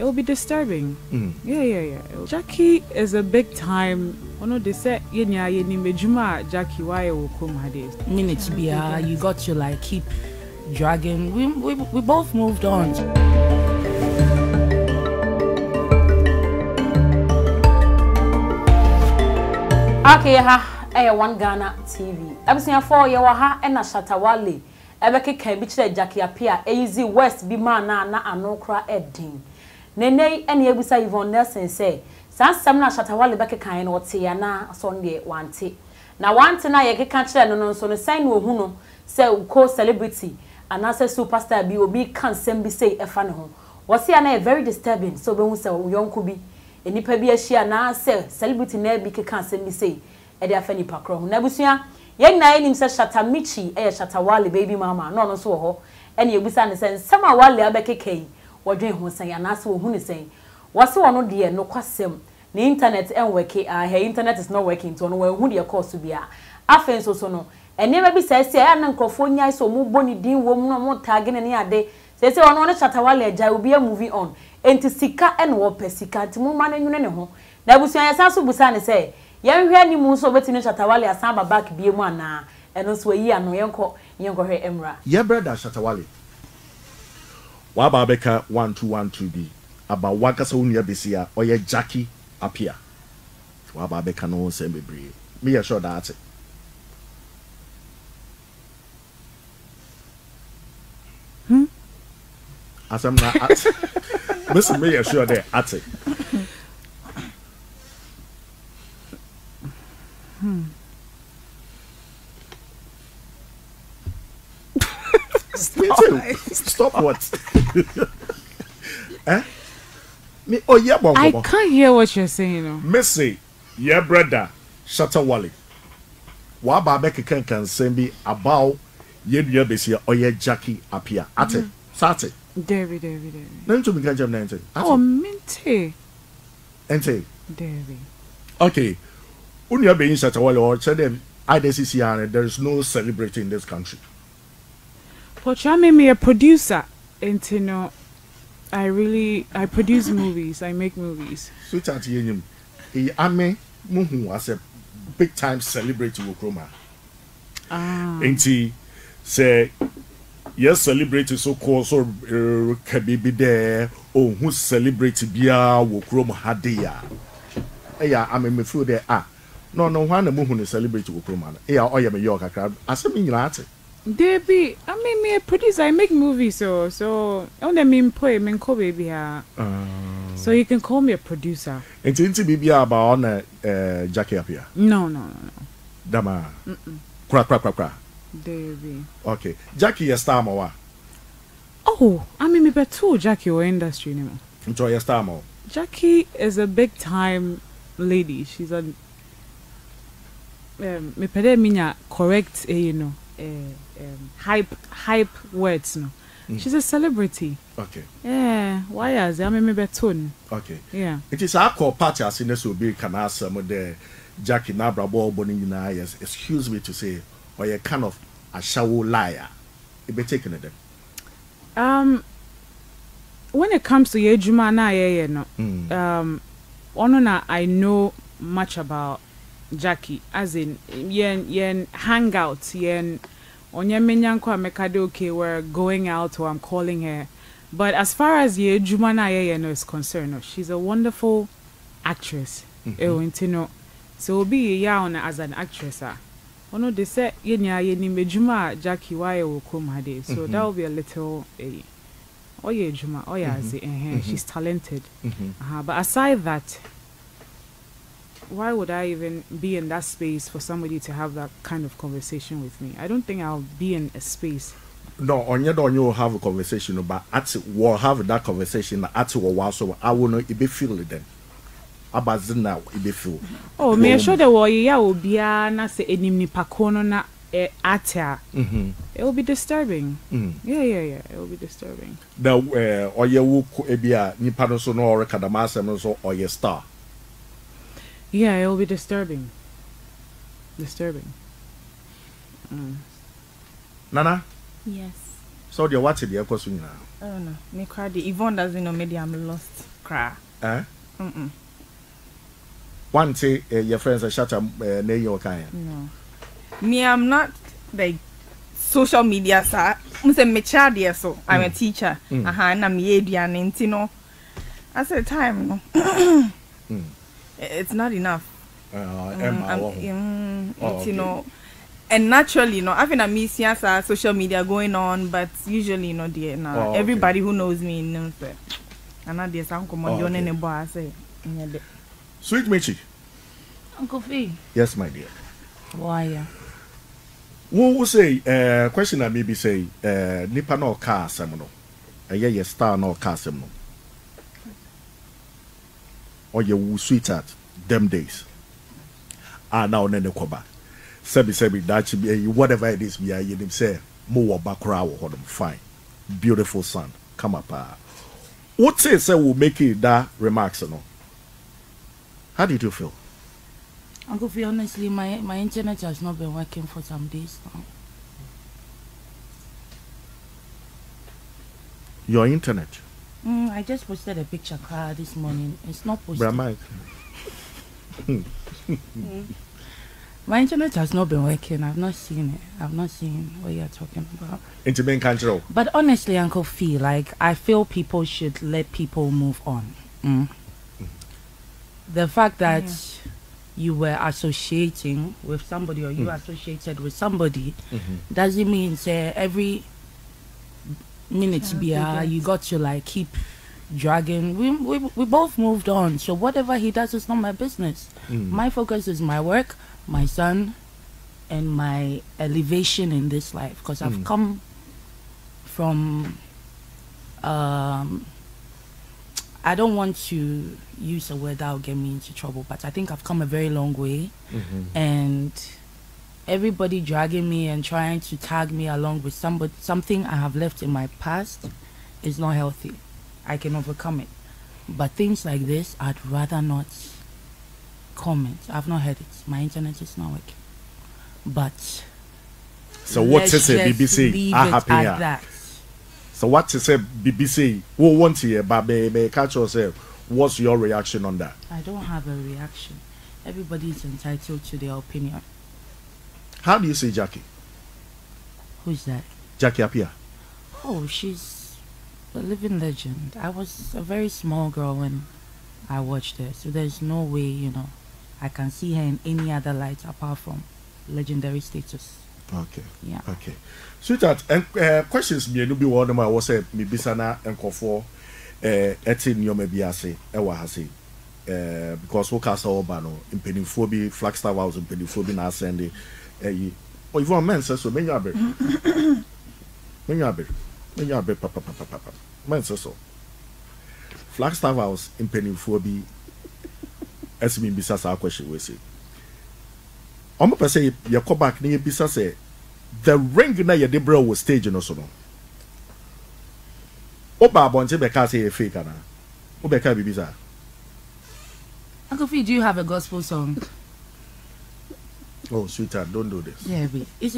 it will be disturbing. Mm. Yeah. Jackie is a big time. Ono they say Jackie why will come her days. Minutes bia, you got to like keep dragging. We both moved on. Okay, I One Ghana TV. I'm seeing 4 year ha and a Shatta Wale. Ebeke can be chere Jackie Appiah. Easy West be man na anokra edding. Nene any ebusa Yvonne Nelson say. Sans Samna Shatta Wale beke can what say na Sunday wante. Na wante na yeke can chere no so no sign wo huno say uko celebrity and as a superstar be obi can sem be say efan ho. Was here na very disturbing so be who say yon kubi. Enipa bi ahia na say celebrity na bi ke kan sem be say e dey afa nipa kro ho. Na busia Yang na enim se Shatta Michy e Shatta Wale baby mama no so ho ene ebusa ne se nsema Wale abekekei wodwen ho san ya na se ohun ne sen wase wono de no kwasem ne internet enweke her internet is not working to no won de course bia afen so no ene ma bi se se ya na nkrofo nyai so mu boni din wo mu no mu tag ne ne ade se se wono ne Shatta Wale agya obi a movie on enti sika ene wo pesika ti mu ma na nwune ne ho na ebusu ya sa so busa ne se Yanhwe ni mu so betinu Shatta Wale asaba back bie mu ana eno so yi ano yenko hwe emra ye brother Shatta Wale wa ba beka 1212 bi aba waka so nua besia oye Jackie Appiah wa ba beka no se bebre me ye sure that asam na at listen me ye sure there at Stop what? Eh? Me oh yeah, bon, I can't hear what you're saying. No. Missy, yeah, brother, Shatta Wale. Wa ba be ken kan sembi about ye dua besia oye Jackie Appiah. Ate, sate. David. Nantu mi kan jam nante. Oh, mente. Ente. David. Okay. Unia be in Shatta Wale or said them IDCC there is no celebrity in this country. Portraying me a producer, and you know, I produce movies, I make movies. Sweetheart, you ame muhu as a big time celebrity wokroma. Ah. Enti say yes, celebrity so called so kabibi there or who celebrity biya wokroma hadia. Yeah, I mean me feel there ah no one muhu celebrity wokroma. Yeah, oh yeah me yoga crab. Asemi nyate. Debbie, I mean, me a producer, I make movies, so only mean play, mean call baby. So you can call me a producer. It's into BBA about Jackie Appiah. No. Dama. Crack. Debbie. Okay. Jackie, a star more. Oh, I mean, me better Jackie or industry anymore. Enjoy a star more. Jackie is a big time lady. She's a. Me pede minya correct, you know. Hype words no. She's a celebrity. Okay. Yeah. Why as I mean betun. Okay. Yeah. It is our call party as in this will be can ask some of the Jackie Nabra ball boning yes, excuse me to say, or you kind of a shallow liar. It be taken at them. When it comes to Yejuma na yeah no Onona I know much about Jackie, as in yen hangouts, yen onye menyanko amekadoke were going out or I'm calling her. But as far as ye Jumana Yeno is concerned, no, she's a wonderful actress. So be ya on as an actress. Ono de se yenya yenime Juma Jackie why will come her day. So that will be a little oye Juma, oye she's talented. But aside that, why would I even be in that space for somebody to have that kind of conversation with me? I don't think I'll be in a space. No, on your don't you have a conversation, but at we'll have that conversation at while so I will not be feeling then. About now, it be feel. Oh, me sure the warrior will be na se enimni pakono na ata. It will be disturbing. Yeah. It will be disturbing. Now, or you will be a nipanoso or Kadamas or your star. Yeah, it will be disturbing. Nana? Yes. So, what's the echo swing now? Oh, no. Me cry. Yvonne doesn't know. Maybe I'm lost. kra. Eh? Mm-mm. One day, your friends are shut up, no. Me, I'm not like social media, sir. I'm a teacher. And I'm a no. I said, time, no. It's not enough. You know, and naturally, you know, having a mission, sir, social media going on, but usually, you know, dear, now everybody who knows me knows that. And now, dear, some command on any bar, I say, Sweet Michy. Uncle Fee. Yes, my dear. Why? Who will say, question I maybe say, Nippa no car, Samuel. A star no car, Samuel. Or your sweetheart, them days. Ah, now, Nenekoba. Sebi, that be whatever it is, we are in him say, Moa Bakra or Hodom. Fine. Beautiful son. Come up. What says I will make it that remarks, no? How did you feel? Uncle Fee, honestly, my internet has not been working for some days now. Your internet? I just posted a picture card this morning. It's not posted. Brahma. My internet has not been working. I've not seen it. I've not seen what you're talking about. It's been control. But honestly, Uncle Fee, like, I feel people should let people move on. The fact that you were associating with somebody or you associated with somebody doesn't mean say every minute you got to like keep dragging. We both moved on, so whatever he does is not my business. My focus is my work, my son, and my elevation in this life, because I've come from I don't want to use a word that will get me into trouble, but I think I've come a very long way. And everybody dragging me and trying to tag me along with something I have left in my past is not healthy. I can overcome it. But things like this, I'd rather not comment. I've not heard it. My internet is not working. But so what is it, BBC? I happy at that. So what you say, BBC? Who wants you? But catch yourself. What's your reaction on that? I don't have a reaction. Everybody is entitled to their opinion. How do you say Jackie? Who's that? Jackie Appiah. Oh, she's a living legend. I was a very small girl when I watched her, so there's no way, you know, I can see her in any other light apart from legendary status. Okay. Yeah. Okay. Sweetheart, questions me no be one of my was me bisana enko for etin your maybe I say because we cast all bano in peniphobi Flagstaff House in peniphobi na Sunday Yvonne Nelson so many abe papa Nelson so Flagstaff House in peniphobi as me bisasa question we say I'm going say you come back and you say the ring na your debra was stage no so no. Oba bonje beka say fake na. Obeka bibisa. Uncle Fee, do you have a gospel song? Oh, sweetheart, don't do this. Yeah, but it's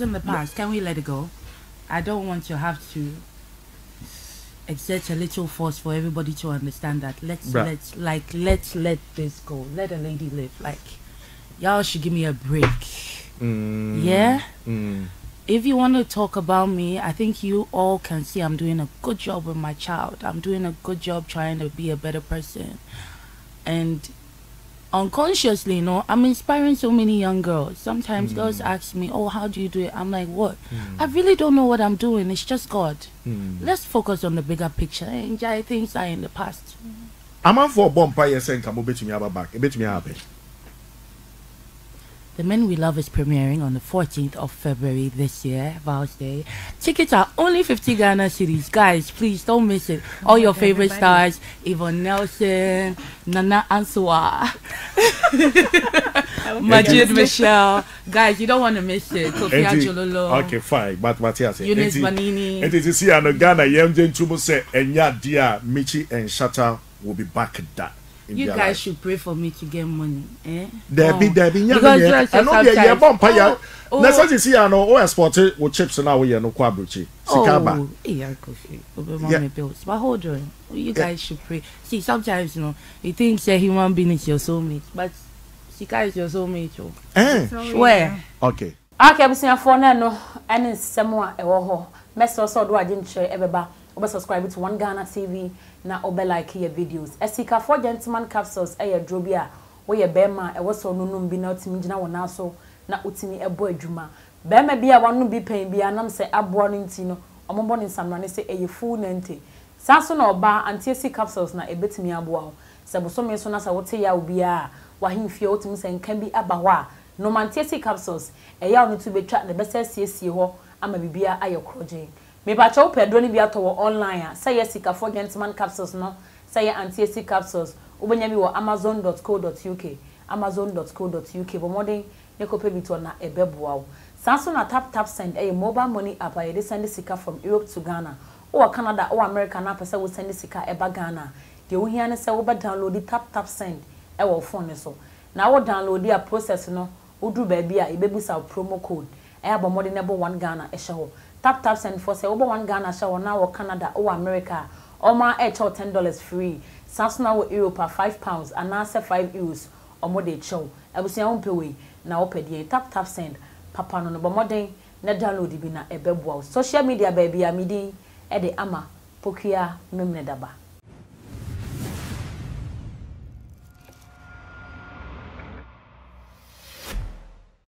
in the past. Can we let it go? I don't want to have to exert a little force for everybody to understand that. Let's let this go. Let a lady live. Like, y'all should give me a break. Yeah? If you want to talk about me, I think you all can see I'm doing a good job with my child. I'm doing a good job trying to be a better person. And unconsciously, you know, I'm inspiring so many young girls. Sometimes girls ask me, oh, how do you do it? I'm like, what? I really don't know what I'm doing. It's just God. Let's focus on the bigger picture. Enjoy things are in the past. I'm out for a bomb by saying, I'm bet me have a back. Bet me happy. The Men We Love is premiering on the 14th of February this year, Vows Day. Tickets are only 50 Ghana cedis. Guys, please don't miss it. All your favorite stars, Yvonne Nelson, Nana Answa, Majid Michelle. Guys, you don't want to miss it. Kofi Ajololo. Okay, fine. But Matthias, Eunice Banini. And it is here in Ghana, Yemjen Chumose, and Yadia, Michy and Shatta will be back at that. You guys life. Should pray for me to get money, eh? There be, I know there be a bumpire. That's what you see. I know. All sports with chips and now we are no quabuchi. Sikaba. Oh, yeah, but hold on, you guys should pray. See, sometimes, you know, you think a human being is your soulmate, but Sika is your soulmate. Where? Okay. Okay, we see your phone now. And it's someone ewoho. Mess also do agin share everybody. Obe subscribe to One Ghana TV. Na obe like your videos. Esika For Gentleman Capsules. Eye drobia. We ye bema. Ewo so nunu bi na utimi jina wana so na utimi ebo ejuma. Bema bi a wanu bi pain bi anam se abro nti no. Ombo ni samrane se eye full nti. Sanso na oba antiesi capsules na ebetimi aboa. Sebo so me so na sa wote ya obi a. Wahin fie utimi se nkan bi abawa. No mantiesi capsules. Eya onu tu betwa na bese siesie ho. Ama bibia ayo kroje. Me ba cho pedro ni bia to online. Say Sika For Gentleman Capsules no. Say anti-Sika capsules. Ubenya bi wo amazon.co.uk. amazon.co.uk. Bo modern ne ko pe bi to na ebeboa wo. Samsung na Tap Tap Send a mobile money app aye dey send Sika from Europe to Ghana. Or Canada or America na pese wo send Sika eba Ghana. De wo hia ne se wo ba download the Tap Tap Send e wo phone so. Na wo download the process no. Wo do ba bia e bebusa promo code. Ebo modern ebo One Ghana e show. Tap Tap Send for say over One Ghana show now or Canada or America or my $10 free. Samsung or Europe £5 and now €5 or more they show. I will say on pay way now pay Tap Tap Send. Papa no but modern net download be na ebebo. Social media baby a midi e de ama pokia memnedaba.